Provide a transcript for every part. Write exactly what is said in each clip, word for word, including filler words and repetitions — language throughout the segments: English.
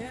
Yeah.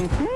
Uhum.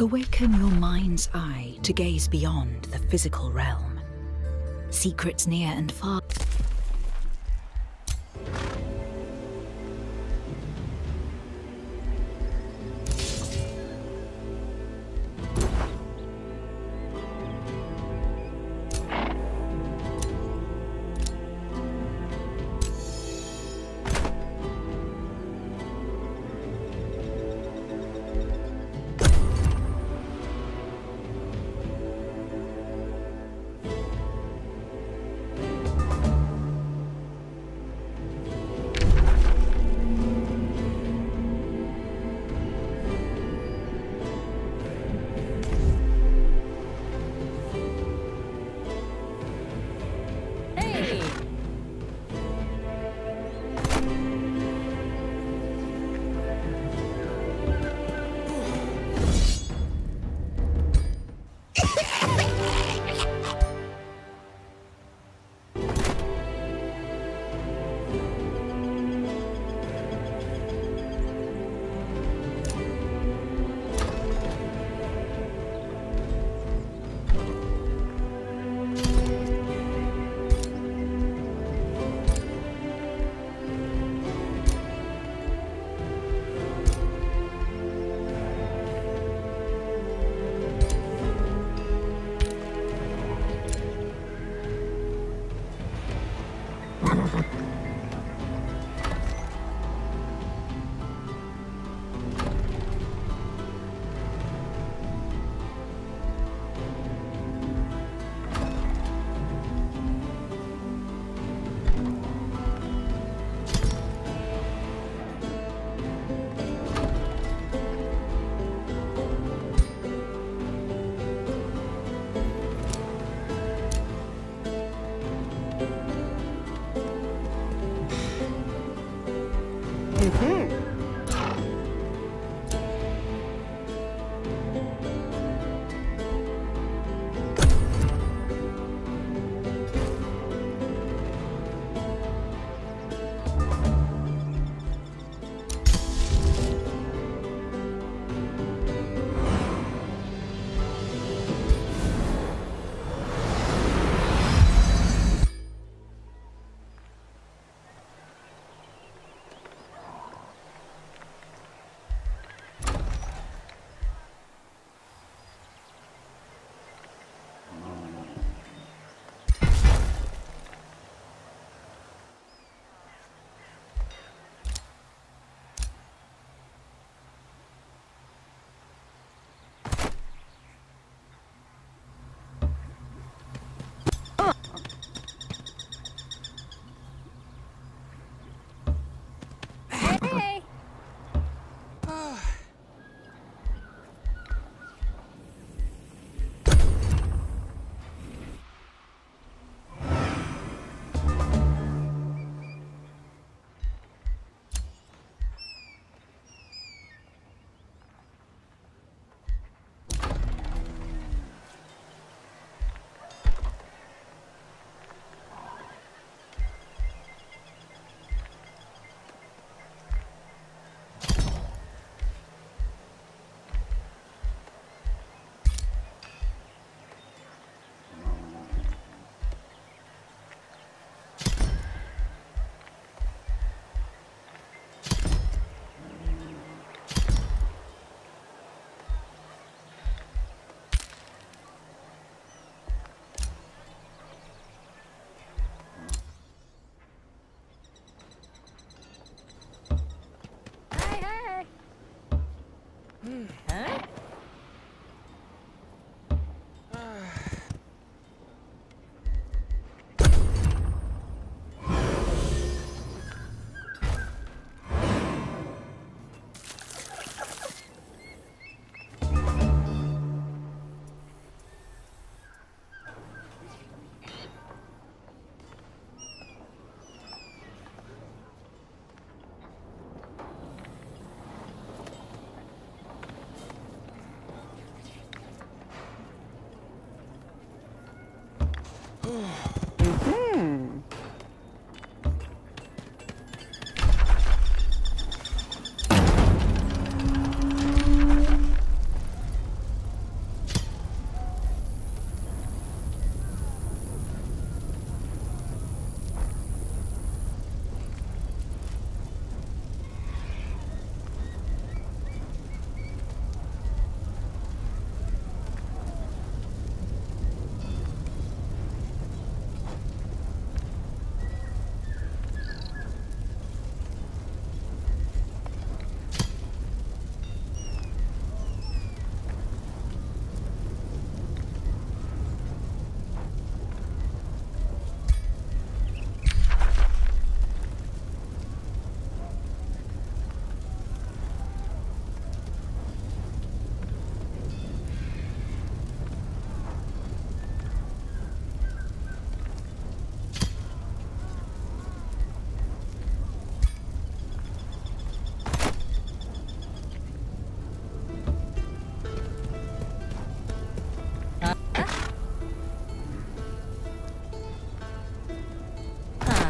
Awaken your mind's eye to gaze beyond the physical realm. Secrets near and far.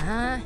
Aham.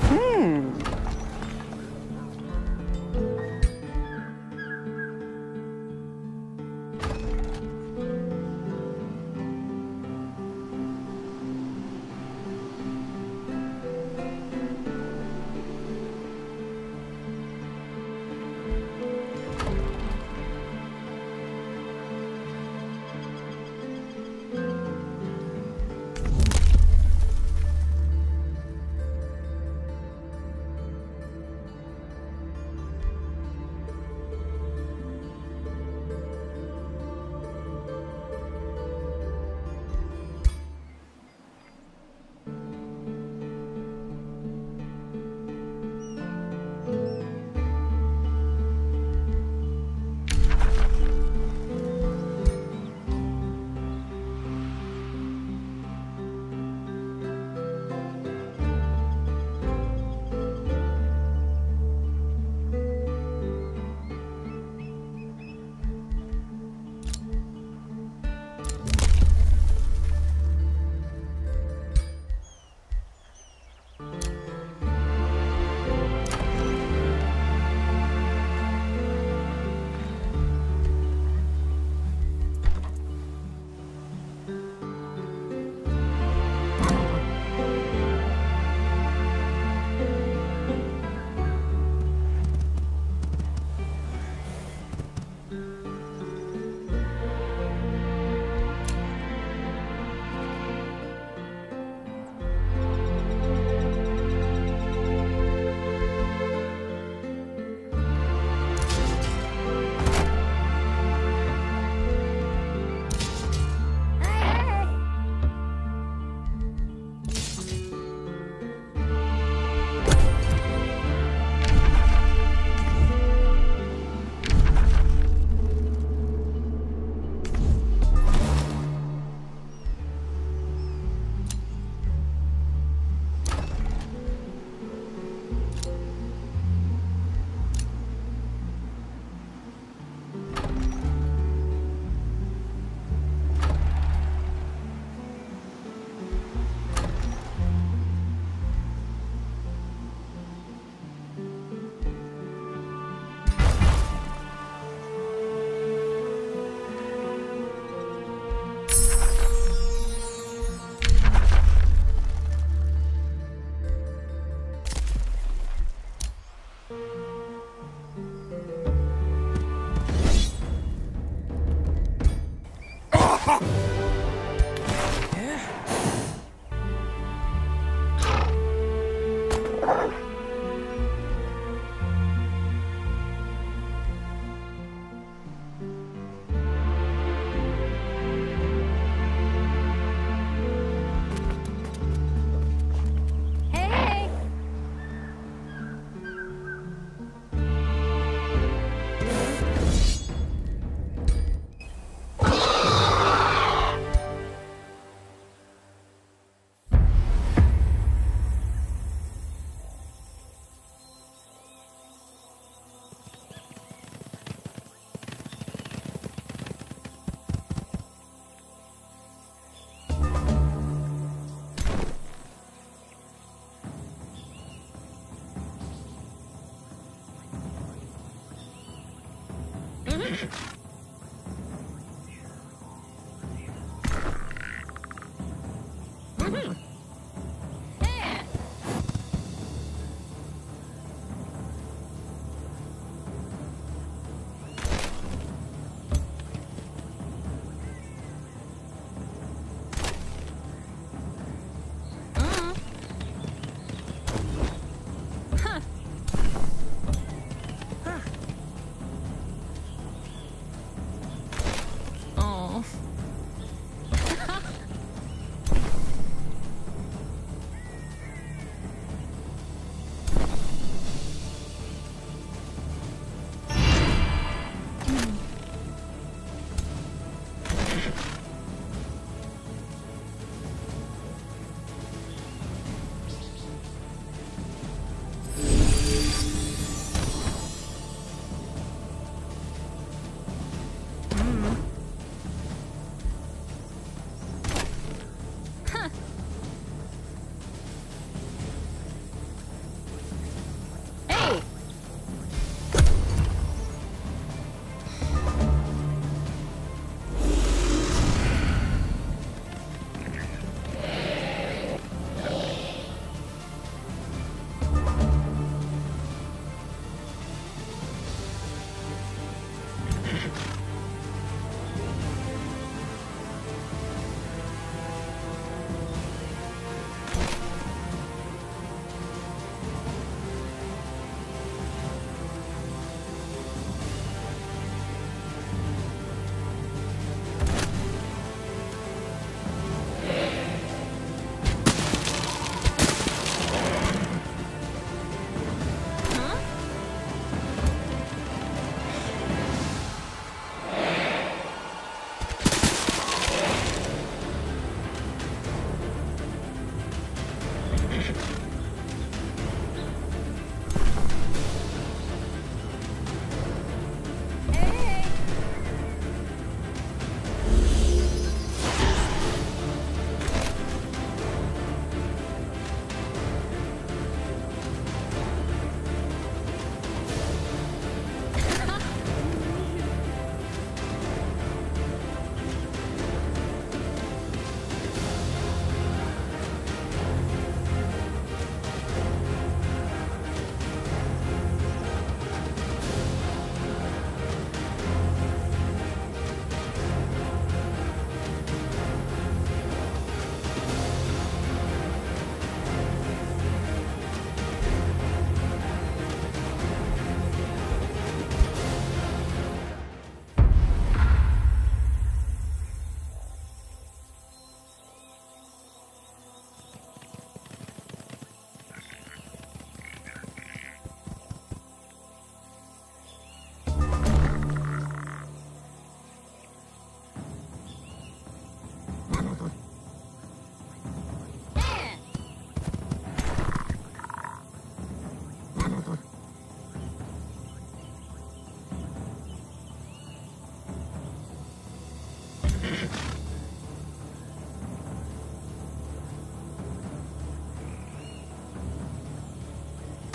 Mm-hmm.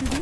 Yep.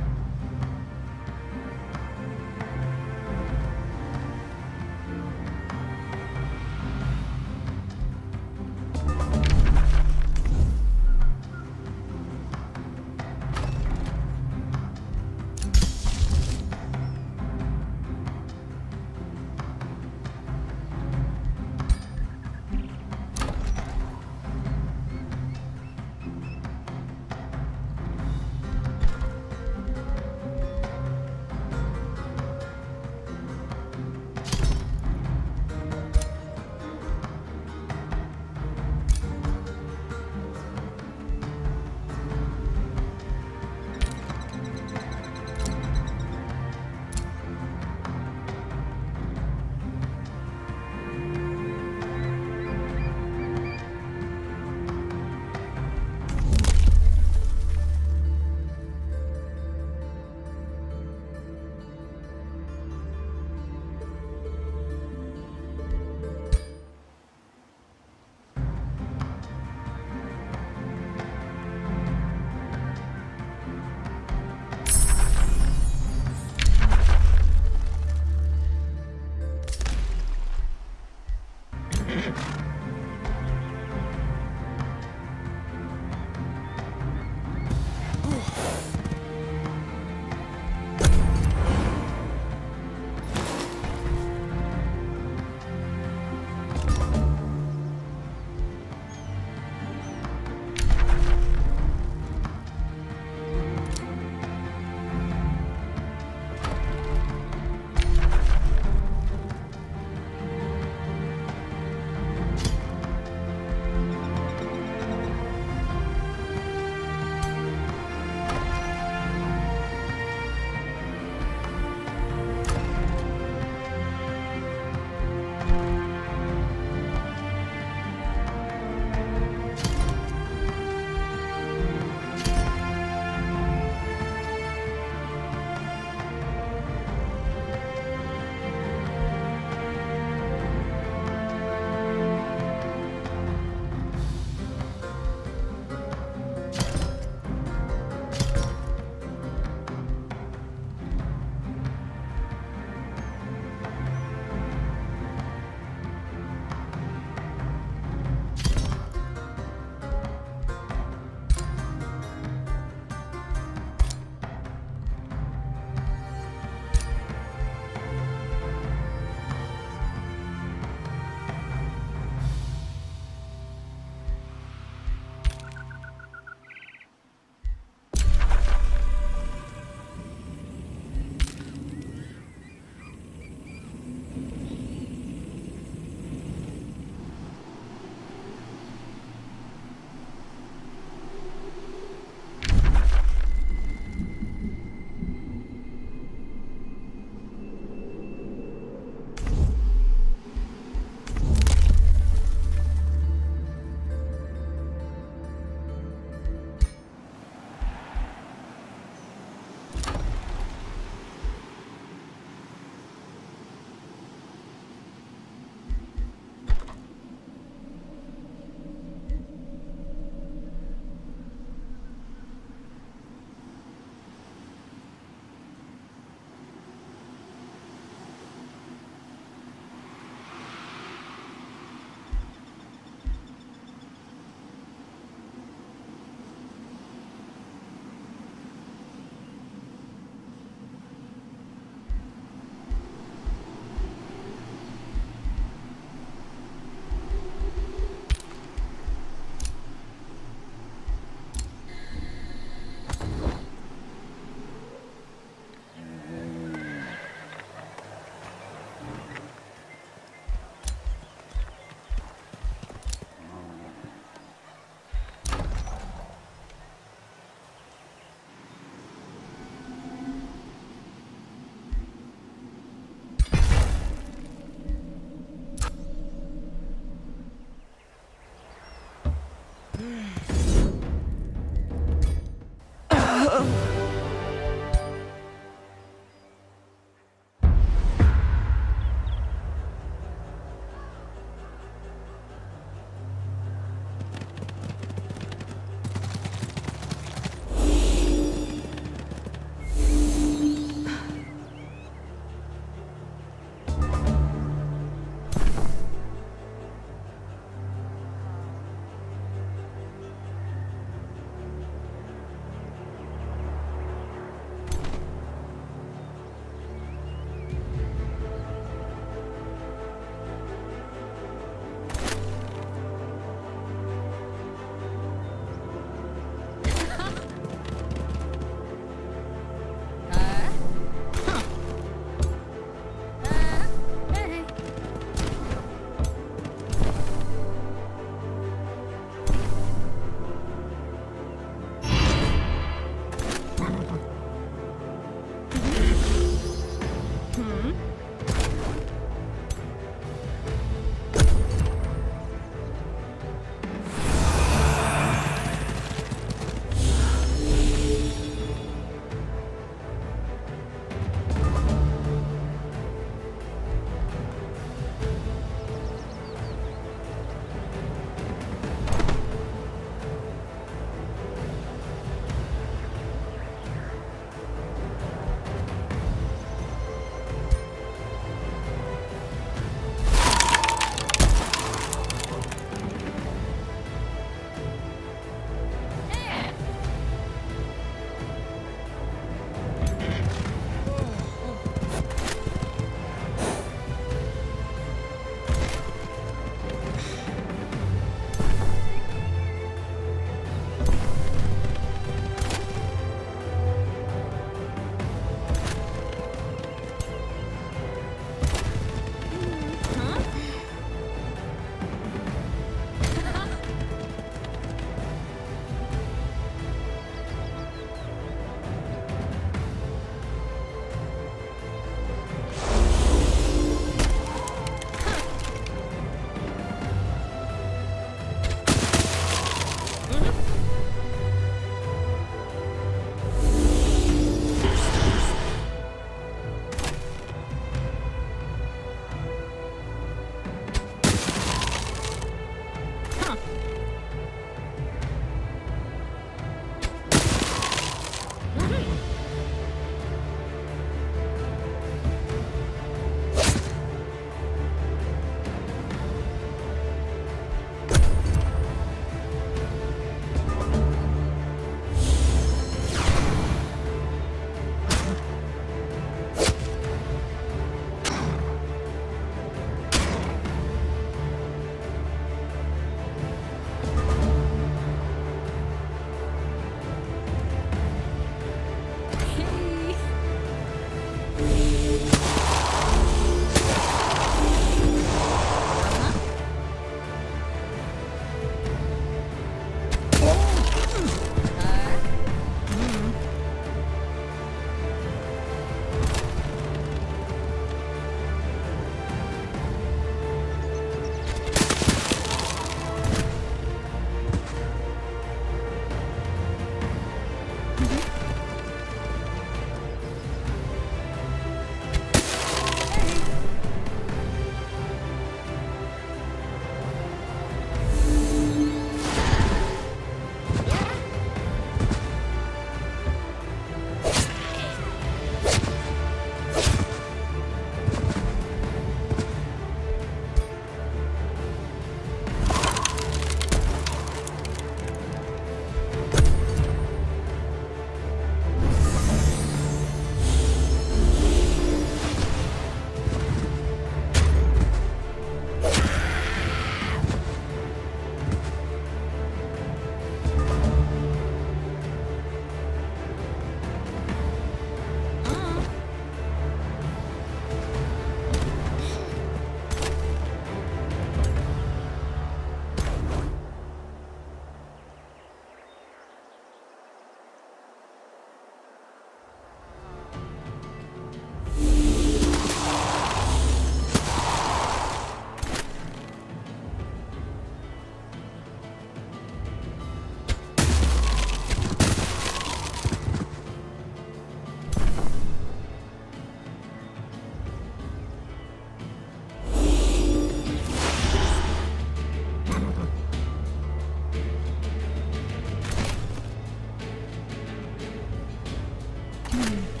Hum.